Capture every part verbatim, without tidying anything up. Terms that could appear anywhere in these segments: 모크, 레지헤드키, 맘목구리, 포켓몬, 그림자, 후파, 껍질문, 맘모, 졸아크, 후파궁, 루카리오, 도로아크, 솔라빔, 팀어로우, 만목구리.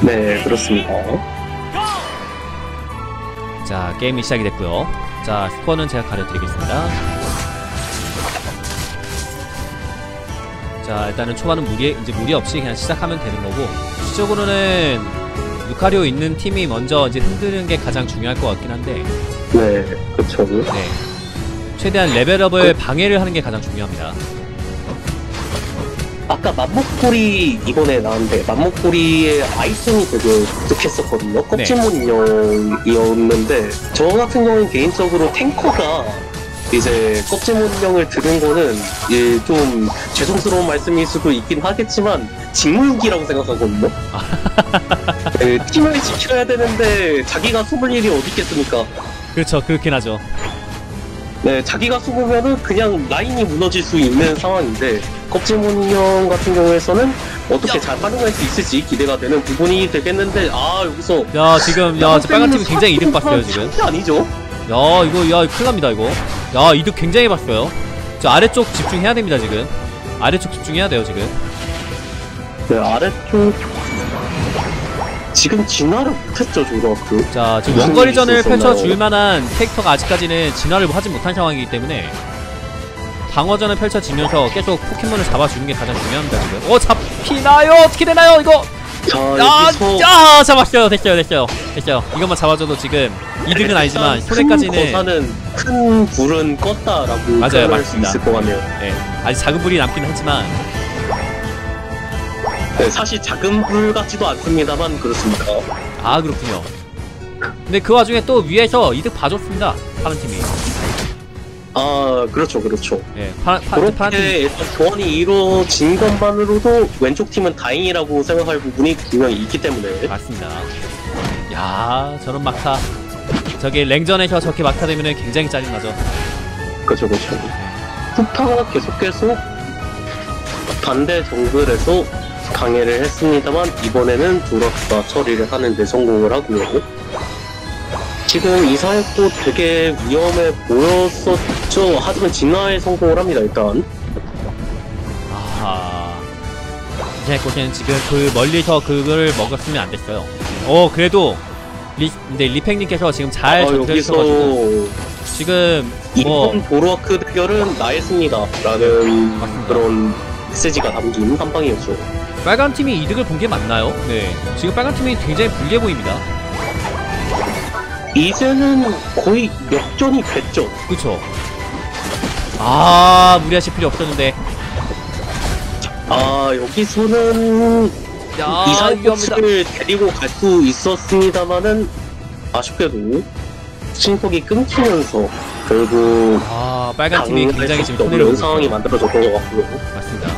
네, 그렇습니다. 자, 게임이 시작이 됐고요. 자, 스코어는 제가 가려드리겠습니다. 자, 일단은 초반은 무리, 이제 무리 없이 그냥 시작하면 되는 거고, 실적으로는 루카리오 있는 팀이 먼저 이제 흔드는 게 가장 중요할 것 같긴 한데. 네, 그렇죠. 네. 최대한 레벨업을 그... 방해를 하는 게 가장 중요합니다. 아까 만목구리 이번에 나왔는데 만목구리의 아이템이 되게 부족했었거든요. 껍질문 인형이었는데 저 같은 경우는 개인적으로 탱커가 이제 껍질문 인형을 들은 거는 예, 좀 죄송스러운 말씀일 수도 있긴 하겠지만 직무유기라고 생각하거든요. 예, 팀을 지켜야 되는데 자기가 숨을 일이 어디 있겠습니까? 그렇죠, 그렇긴 하죠. 네, 자기가 숨으면은 그냥 라인이 무너질 수 있는 상황인데 껍질문형 같은 경우에서는 어떻게 야. 잘 활용할 수 있을지 기대가 되는 부분이 되겠는데, 아 여기서 야 지금 야 빨간 팀이 굉장히 이득 봤어요 지금. 아니죠? 야 이거 야 큰일납니다 이거. 야 이득 굉장히 봤어요. 저 아래쪽 집중해야 됩니다 지금. 아래쪽 집중해야 돼요 지금. 네, 아래쪽 지금 진화를 못했죠, 졸아크. 자, 지금 원거리전을 펼쳐줄만한 캐릭터가 아직까지는 진화를 하지 못한 상황이기 때문에 방어전을 펼쳐지면서 계속 포켓몬을 잡아주는 게 가장 중요합니다 지금. 어, 잡히나요? 어떻게 되나요 이거? 자, 아, 여기서... 아, 잡았어요. 됐어요, 됐어요, 됐어요. 이것만 잡아줘도 지금 이득은 아니지만 손해까지는. 큰 거사는 큰 불은 껐다라고 말할 수 있을 것 같네요. 네, 아직 작은 불이 남긴 하지만. 네, 사실 작은 불 같지도 않습니다만 그렇습니다. 아, 그렇군요. 근데 그 와중에 또 위에서 이득 봐줬습니다 파란 팀이. 아, 그렇죠, 그렇죠. 네, 파란 파란 파란 팀 교환이 이루어진 것만으로도 왼쪽 팀은 다행이라고 생각할 부분이 분명히 있기 때문에. 맞습니다. 야, 저런 막타. 저게 랭전에서 저렇게 막타 되면은 굉장히 짜증나죠. 그렇죠, 그렇죠. 후파가 계속해서 반대 정글에서 강해를 했습니다만 이번에는 졸아크가 처리를 하는데 성공을 하고요. 지금 이 사역도 되게 위험해 보였었죠. 하지만 진화에 성공을 합니다 일단. 아하. 제 곳에는 지금 그 멀리서 그걸 먹었으면 안 됐어요. 어, 그래도 리 근데 리팽님께서 지금 잘 전달해주셔가지고 지금 이번 도로아크 대결은 나의 승리다라는 그런 메시지가 담긴 한 방이었죠. 빨간 팀이 이득을 본 게 맞나요? 네. 지금 빨간 팀이 굉장히 불리해 보입니다. 이제는 거의 역전이 됐죠. 그쵸. 아, 무리하실 필요 없었는데. 아, 여기서는 이상꽃을 데리고 갈 수 있었습니다만은 아쉽게도 신속이 끊기면서 결국 아, 빨간 팀이 굉장히 지금 어려운 상황이 만들어졌던 것 같고요. 맞습니다.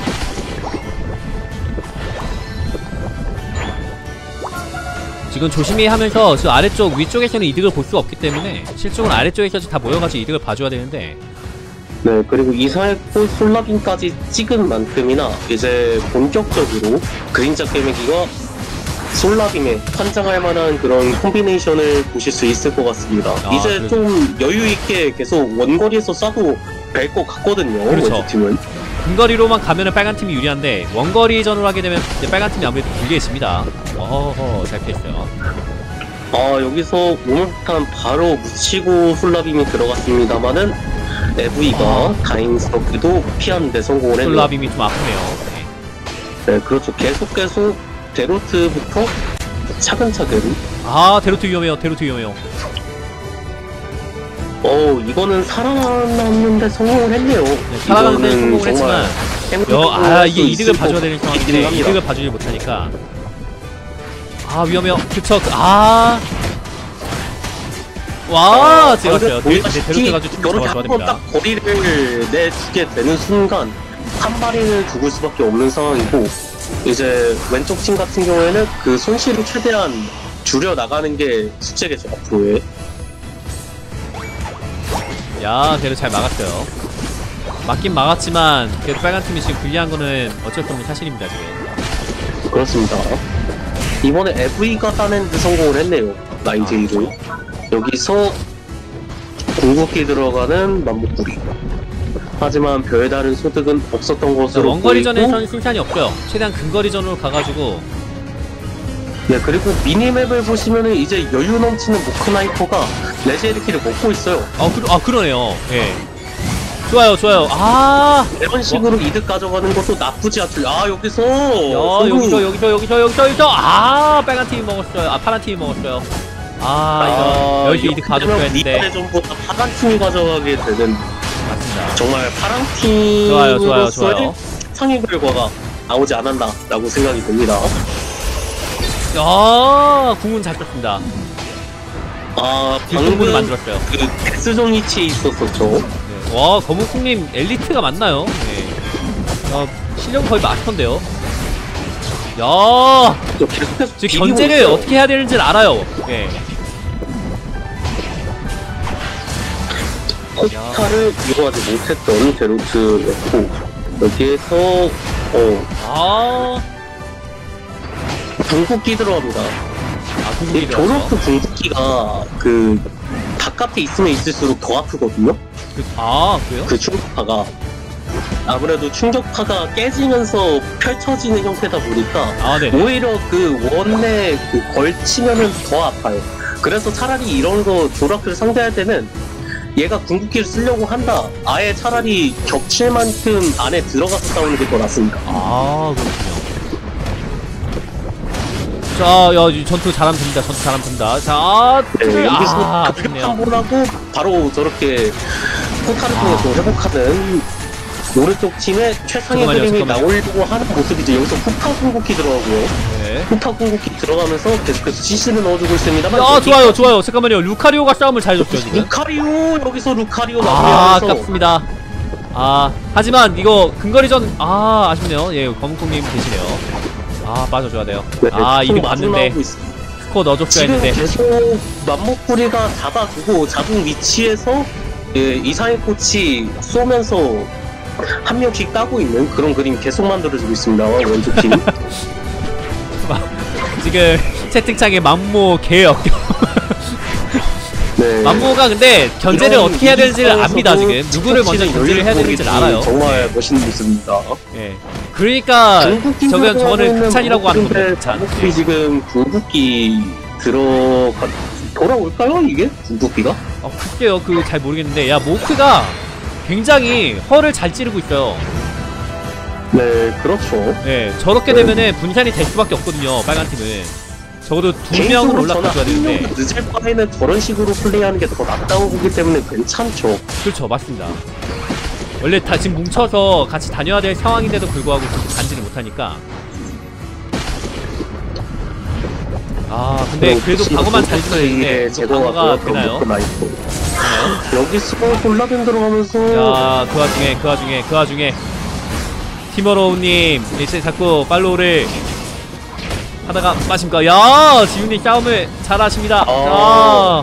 지금 조심히 하면서 저 아래쪽 위쪽에서는 이득을 볼 수 없기 때문에 실적은 아래쪽에서 다 모여가지고 이득을 봐줘야 되는데. 네, 그리고 이사했고 솔라빔까지 찍은 만큼이나 이제 본격적으로 그림자 깨매기가 솔라빔에 환장할 만한 그런 콤비네이션을 보실 수 있을 것 같습니다. 아, 이제 그래. 좀 여유있게 계속 원거리에서 쏴도 될 것 같거든요. 그렇죠. 팀은 근거리로만 가면은 빨간 팀이 유리한데 원거리전으로 하게 되면 이제 빨간 팀이 아무래도 불리해집니다. 어허, 잘 피했어요. 아, 여기서 오물탄 바로 묻히고 솔라빔이 들어갔습니다만은 에브이가 다행스럽게도 피하는데 성공을 했네요. 솔라빔이 좀 아프네요. 네, 네, 그렇죠. 계속 계속 데로트부터 차근차근. 아, 데로트 위험해요. 데로트 위험해요. 어, 이거는 살아남는데 성공을 했네요. 네, 살아남는데 성공을 했지만 여, 아, 이게 이득을 봐줘야 되는 상황인데 이득을 봐주지 못하니까. 아, 위험해요. 그쵸. 아, 와, 제가 봤어요. 데로트 가지고 충분히 좋아야 됩니다. 딱 거리를 내주게 되는 순간 한 마리를 죽을 수밖에 없는 상황이고, 이제 왼쪽 팀 같은 경우에는 그 손실을 최대한 줄여 나가는 게 숙제겠죠 앞으로의. 야, 대로 잘 막았어요. 막긴 막았지만 그래도 빨간 팀이 지금 불리한 거는 어쩔 수 없는 사실입니다 지금. 그렇습니다. 이번에 에브이가 따낸 데 성공을 했네요. 나인제이로. 여기서 궁극기 들어가는 맘목구리. 하지만 별다른 소득은 없었던 것으로 보이고. 원거리전에선 승산이 없어요. 최대한 근거리전으로 가가지고 예, 그리고 미니맵을 보시면은 이제 여유 넘치는 모크나이퍼가 레지헤드키를 먹고 있어요. 아, 그러, 아 그러네요. 예. 좋아요, 좋아요. 아, 이런 식으로 와. 이득 가져가는 것도 나쁘지 않죠. 아, 여기서. 야, 여기서, 여기서, 여기서, 여기서, 여기서. 아, 빨간 팀이 먹었어요. 아, 파란 팀이 먹었어요. 아, 여기서 이득 가져가야 되는데. 리얼의 전보다 파란 팀이 가져가게 되는. 맞습니다. 정말 파란 팀으로서의 상위 결과가 나오지 않았나라고 생각이 듭니다. 야, 궁은 잘 떴습니다. 아, 방금 만들었어요. 그 백수정이치 있었었죠. 네. 와, 검은콩님 엘리트가 맞나요? 네. 야, 실력 거의 마스터인데요. 야, 저 견제를 어떻게 해야 되는지 알아요. 네. 코타를 이용하지 못했던 제로트였고 여기에서 어. 아. 궁극기 들어갑니다. 아, 졸아크 궁극기가 그 바깥에 있으면 있을수록 더 아프거든요. 그, 아 그래요? 그 충격파가 아무래도 충격파가 깨지면서 펼쳐지는 형태다 보니까 아, 네. 오히려 그 원에 그 걸치면은 더 아파요. 그래서 차라리 이런 거 졸아크를 상대할 때는 얘가 궁극기를 쓰려고 한다. 아예 차라리 겹칠 만큼 안에 들어가서 싸우는 게 더 낫습니다. 아 그렇군요. 자, 야, 전투 잘하면 됩니다. 전투 잘하면 됩니다. 자, 네, 여기서 아, 급격한 볼하고 바로 저렇게 포탈을 통해서 아. 회복하는 오른쪽 팀의 최상의 잠깐만요, 그림이 잠깐만요. 나오려고 하는 모습이죠. 여기서 후파 궁극기 들어가고요. 네. 후파 궁극기 들어가면서 계속해서 시스를 넣어주고 있습니다만. 아, 좋아요, 좋아요. 잠깐만요. 루카리오가 싸움을 잘 줬죠, 지금. 루카리오! 여기서 루카리오 마무리하면서. 아, 아깝습니다. 아, 하지만 이거 근거리전, 아, 아쉽네요. 예, 검은콩님 계시네요. 아 빠져줘야 돼요. 네, 아 이득 봤는데 스코어 넣어줬어야 했는데 계속 맘목구리가 잡아주고 잡은 위치에서 예, 이상의꽃이 쏘면서 한 명씩 따고 있는 그런 그림 계속 만들어지고 있습니다. 왼쪽 팀 지금 채팅창에 맘모 개 역겨 네. 맘모가 근데 견제를 어떻게 해야 되는지를 압니다. 지금 누구를 먼저 견제를 해야 되는지를 알아요. 정말 네. 멋있는 모습입니다. 예. 그러니까 저건 저거는 극찬이라고 하는 겁니다. 극찬. 예. 지금 궁극기 들어가 돌아올까요? 이게 궁극기가? 아, 글쎄요. 그 잘 모르겠는데 야 모크가 굉장히 허를 잘 찌르고 있어요. 네, 그렇죠. 예. 저렇게 네. 되면은 분산이 될 수밖에 없거든요. 빨간 팀은. 적어도 두 명으로 올라가줘야 되는데 늦을 바에는 저런 식으로 플레이하는 게 더 낫다고 보기 때문에 괜찮죠. 그렇죠, 맞습니다. 원래 다 지금 뭉쳐서 같이 다녀야 될 상황인데도 불구하고 간지를 못하니까. 아 근데 네, 그래도 방어만 잘해주면 되는데 방어가 되나요? 여기서 솔라빔 들어가면서 야 그 와중에 그 와중에 그 와중에 팀어로우님 이제 자꾸 팔로우를 하다가 마십니까? 야 지훈님 싸움을 잘하십니다. 아...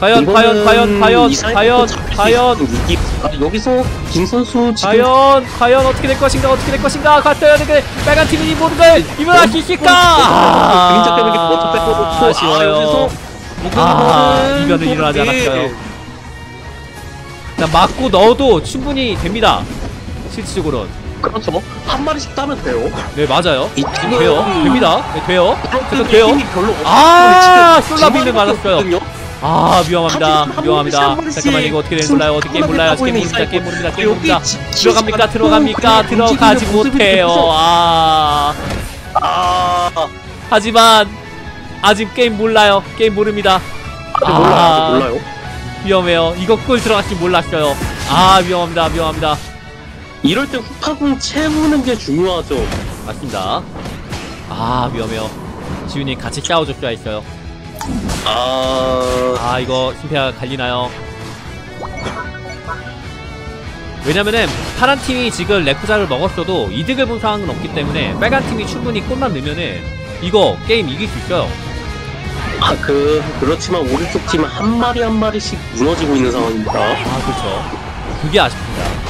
과연 과연 과연 과연 과연 과연 위기... 아, 여기서 김 선수 지금... 과연 과연 어떻게 될 것인가 어떻게 될 것인가 갔어야 되는데 빨간 팀이 모든 걸 이번 아키시까 그림자 때문에 먼저 뺏고 아쉬워요. 아 이변은 일어나지 않았어요. 일단 맞고 넣어도 충분히 됩니다. 실질적으로는. 그렇죠. 한 마리씩 따면 돼요. 네, 맞아요. 이, 돼요. 됩니다. 네, 돼요. 그래서 돼요. 아, 솔라빔을 맞았어요. 아, 위험합니다. 위험합니다. 잠깐만, 이거 어떻게 되는지 몰라요. 어떻게 몰라요. 게임 모릅니다. 게임 모릅니다. 게임 모릅니다. 들어갑니까? 들어갑니까? 들어가지 못해요. 아. 아. 하지만, 아직 게임 몰라요. 게임 모릅니다. 아, 몰라요. 위험해요. 이거 골 들어갈지 몰랐어요. 아, 위험합니다. 위험합니다. 이럴 때 후파궁 채우는 게 중요하죠. 맞습니다. 아 위험해요. 지훈이 같이 싸워줬어야 했어요. 아... 아 이거 승패가 갈리나요? 왜냐면은 파란 팀이 지금 레쿠자를 먹었어도 이득을 본 상황은 없기 때문에 빨간 팀이 충분히 꽃만 넣으면은 이거 게임 이길 수 있어요. 아 그... 그렇지만 오른쪽 팀은 한 마리 한 마리씩 무너지고 있는 상황입니다. 아 그렇죠. 그게 아쉽습니다.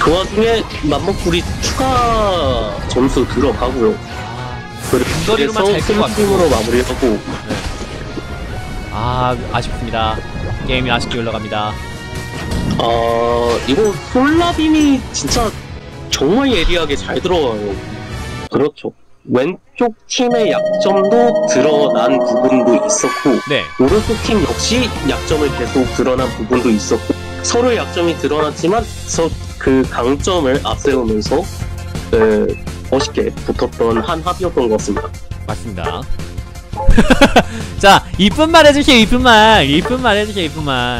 그 와중에 맘목구리 추가 점수 들어가고요. 그래서 승리팀으로 마무리하고 네. 아 아쉽습니다. 게임이 아쉽게 올라갑니다. 어... 이거 솔라빔이 진짜 정말 예리하게 잘 들어와요. 그렇죠. 왼쪽 팀의 약점도 드러난 부분도 있었고, 네. 오른쪽 팀 역시 약점을 계속 드러난 부분도 있었고, 서로의 약점이 드러났지만 서, 그 강점을 앞세우면서 에, 멋있게 붙었던 한 합이었던 것 같습니다. 맞습니다. 자, 이쁜 말 해주세요. 이쁜 말, 이쁜 말 해주세요. 이쁜 말.